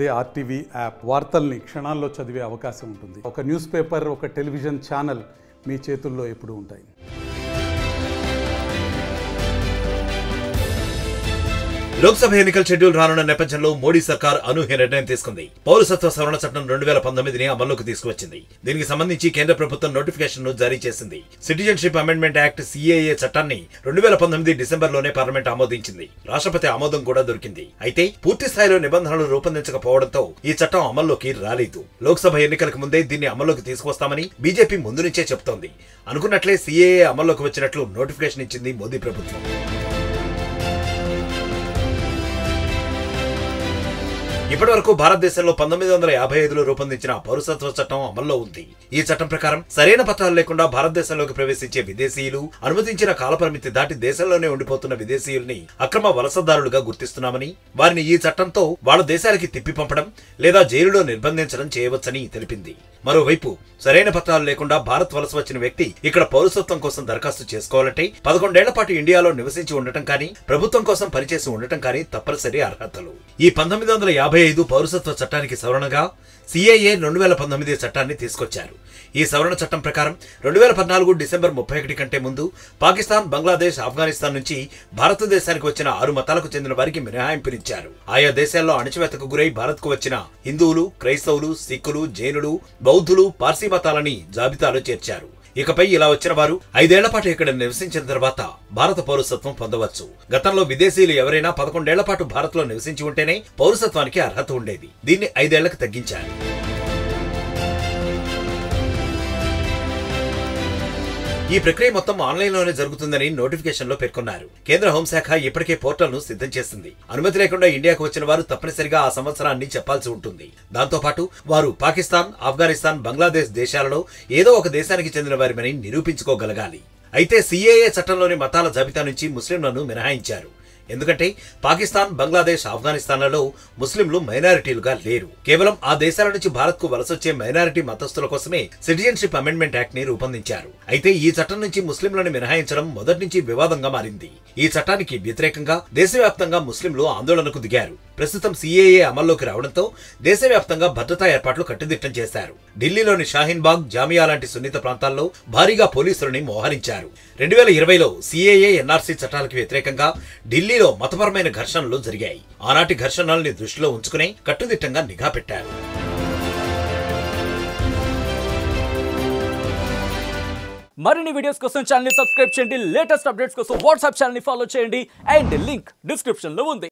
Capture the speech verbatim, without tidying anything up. అదే RTV app వార్తల్ని క్షణాల్లో చదివే అవకాశం ఉంటుంది. ఒక న్యూస్ పేపర్, ఒక టెలివిజన్ ఛానల్ మీ చేతుల్లో ఎప్పుడూ ఉంటాయి. లోక్సభ ఎన్నికల షెడ్యూల్ రానున్న నేపథ్యంలో మోడీ సర్కార్ అనూహ్య నిర్ణయం తీసుకుంది. పౌరసత్వ సవరణ చట్టం రెండు వేల పంతొమ్మిదిని అమల్లోకి తీసుకువచ్చింది. దీనికి సంబంధించి కేంద్ర ప్రభుత్వం నోటిఫికేషన్ ను జారీ చేసింది. సిటిజన్షిప్ అమెండ్మెంట్ యాక్ట్ సిఏఏ చట్టాన్ని రెండు వేల పంతొమ్మిది డిసెంబర్లోనే పార్లమెంట్ ఆమోదించింది. రాష్ట్రపతి ఆమోదం కూడా దొరికింది. అయితే పూర్తి స్థాయిలో నిబంధనలు రూపొందించకపోవడంతో ఈ చట్టం అమల్లోకి రాలేదు. లోక్సభ ఎన్నికలకు ముందే దీన్ని అమల్లోకి తీసుకువస్తామని బీజేపీ ముందు నుంచే చెబుతోంది. అనుకున్నట్లే సిఏఏ అమల్లోకి వచ్చినట్లు నోటిఫికేషన్ ఇచ్చింది మోదీ ప్రభుత్వం. ఇప్పటి వరకు భారతదేశంలో పంతొమ్మిది వందల యాభై ఐదులో రూపొందించిన పౌరసత్వ చట్టం అమల్లో ఉంది. ఈ చట్టం ప్రకారం సరైన పత్రాలు లేకుండా భారతదేశంలోకి ప్రవేశించే విదేశీయులు, అనుమతించిన కాలపరిమితి దాటి దేశంలోనే ఉండిపోతున్న విదేశీయుల్ని అక్రమ వలసదారులుగా గుర్తిస్తున్నామని, వారిని ఈ చట్టంతో వాళ్ల దేశాలకి తిప్పి పంపడం లేదా జైలులో నిర్బంధించడం చేయవచ్చని తెలిపింది. మరోవైపు సరైన పత్రాలు లేకుండా భారత్ వలస వచ్చిన వ్యక్తి ఇక్కడ పౌరసత్వం కోసం దరఖాస్తు చేసుకోవాలంటే పదకొండేళ్ల పాటు ఇండియాలో నివసించి ఉండటం కానీ, ప్రభుత్వం కోసం పనిచేసి ఉండటం కానీ తప్పనిసరి అర్హతలు. ఈ పంతొమ్మిది వందల యాభై ఐదు పౌరసత్వ చట్టానికి సవరణగా సిఏఏ రెండు వేల పంతొమ్మిది చట్టాన్ని తీసుకొచ్చారు. ఈ సవరణ చట్టం ప్రకారం రెండు వేల పద్నాలుగు డిసెంబర్ ముప్పై ఒకటి కంటే ముందు పాకిస్తాన్, బంగ్లాదేశ్, ఆఫ్ఘనిస్తాన్ నుంచి భారతదేశానికి వచ్చిన ఆరు మతాలకు చెందిన వారికి మినహాయింపునిచ్చారు. ఆయా దేశాల్లో అణచివేతకు గురై భారత్ కు వచ్చిన హిందువులు, క్రైస్తవులు, సిక్కులు, జైనులు, బౌద్ధులు, పార్సీ మతాలని జాబితాలో చేర్చారు. ఇకపై ఇలా వచ్చిన వారు ఐదేళ్ల పాటు ఇక్కడ నివసించిన తర్వాత భారత పౌరసత్వం పొందవచ్చు. గతంలో విదేశీయులు ఎవరైనా పదకొండేళ్ల పాటు భారత్ లో నివసించి ఉంటేనే పౌరసత్వానికి అర్హత ఉండేది. దీన్ని ఐదేళ్లకు తగ్గించారు. ఈ ప్రక్రియ మొత్తం ఆన్లైన్లోనే జరుగుతుందని నోటిఫికేషన్లో పేర్కొన్నారు. కేంద్ర హోంశాఖ ఇప్పటికే పోర్టల్ను సిద్ధం చేసింది. అనుమతి లేకుండా ఇండియాకు వచ్చిన వారు తప్పనిసరిగా ఆ సంవత్సరాన్ని చెప్పాల్సి ఉంటుంది. దాంతోపాటు వారు పాకిస్తాన్, ఆఫ్ఘనిస్తాన్, బంగ్లాదేశ్ దేశాలలో ఏదో ఒక దేశానికి చెందిన వారిని నిరూపించుకోగలగాలి. అయితే సిఏఏ చట్టంలోని మతాల జాబితా నుంచి ముస్లింలను మినహాయించారు. ఎందుకంటే పాకిస్తాన్, బంగ్లాదేశ్, ఆఫ్ఘనిస్తాన్లలో ముస్లింలు మైనారిటీలుగా లేరు. కేవలం ఆ దేశాల నుంచి భారత్ కు వలసొచ్చే మైనారిటీ మతస్థుల కోసమే సిటిజన్షిప్ అమెండ్మెంట్ యాక్ట్ ని రూపొందించారు. అయితే ఈ చట్టం నుంచి ముస్లింలను మినహాయించడం మొదటి నుంచి వివాదంగా మారింది. ఈ చట్టానికి వ్యతిరేకంగా దేశవ్యాప్తంగా ముస్లింలు ఆందోళనకు దిగారు. ప్రస్తుతం సిఏఏ అమల్లోకి రావడంతో దేశవ్యాప్తంగా భద్రతా ఏర్పాట్లు కట్టుదిట్టం చేశారు. ఢిల్లీలోని షాహీన్ బాగ్, జామియా లాంటి సున్నిత ప్రాంతాల్లో భారీగా పోలీసులని మోహరించారు. రెండు వేల ఇరవైలో సిఏఏ, ఎన్ఆర్సీ చట్టాలకు వ్యతిరేకంగా ఢిల్లీలో మతపరమైన ఘర్షణలు జరిగాయి. ఆనాటి ఘర్షణల్ని దృష్టిలో ఉంచుకుని కట్టుదిట్టంగా నిఘా పెట్టారు. మరిన్ని వీడియోస్ కోసం ఛానల్ ని సబ్స్క్రైబ్ చేయండి. లేటెస్ట్ అప్డేట్స్ కోసం వాట్సాప్ ఛానల్ ని ఫాలో చేయండి. అండ్ లింక్ డిస్క్రిప్షన్ లో ఉంది.